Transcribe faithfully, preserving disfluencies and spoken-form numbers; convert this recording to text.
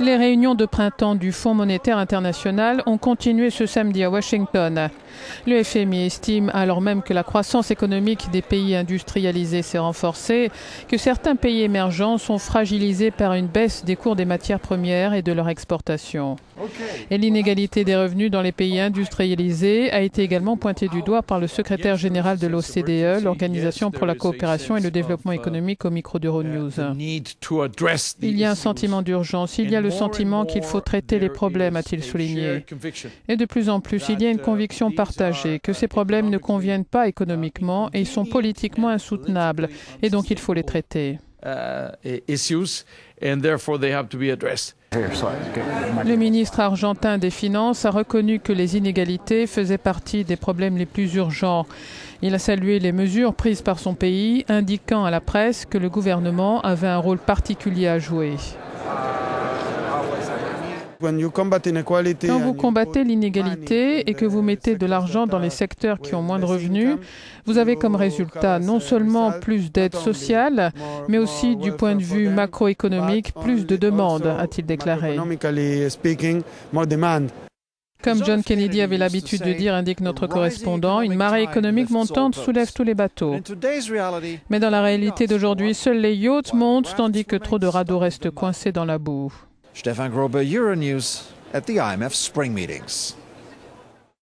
Les réunions de printemps du Fonds monétaire international ont continué ce samedi à Washington. Le F M I estime, alors même que la croissance économique des pays industrialisés s'est renforcée, que certains pays émergents sont fragilisés par une baisse des cours des matières premières et de leur exportation. Et l'inégalité des revenus dans les pays industrialisés a été également pointée du doigt par le secrétaire général de l'O C D E, l'Organisation pour la coopération et le développement économique, au micro d'Euronews. Il y a un sentiment d'urgence, il y a le sentiment qu'il faut traiter les problèmes, a-t-il souligné. Et de plus en plus, il y a une conviction partagée que ces problèmes ne conviennent pas économiquement et sont politiquement insoutenables, et donc il faut les traiter. Le ministre argentin des Finances a reconnu que les inégalités faisaient partie des problèmes les plus urgents. Il a salué les mesures prises par son pays, indiquant à la presse que le gouvernement avait un rôle particulier à jouer. Quand vous combattez l'inégalité et que vous mettez de l'argent dans les secteurs qui ont moins de revenus, vous avez comme résultat non seulement plus d'aide sociale, mais aussi du point de vue macroéconomique, plus de demandes, a-t-il déclaré. Comme John Kennedy avait l'habitude de dire, indique notre correspondant, une marée économique montante soulève tous les bateaux. Mais dans la réalité d'aujourd'hui, seuls les yachts montent, tandis que trop de radeaux restent coincés dans la boue. Stefan Grobe, Euronews, at the I M F spring meetings.